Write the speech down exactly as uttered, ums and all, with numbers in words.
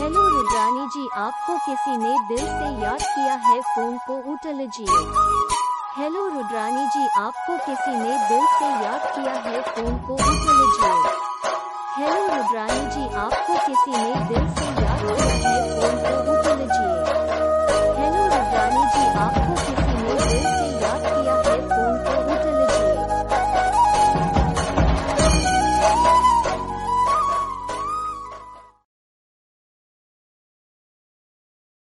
Hello Rudrani जी, आपको किसी ने दिल से याद किया है, फोन को उठा लीजिए। हेलो रुद्राणी जी, आपको किसी ने दिल से याद किया है, फोन को उठा लीजिए। हेलो रुद्राणी जी, आपको किसी ने दिल से याद किया है।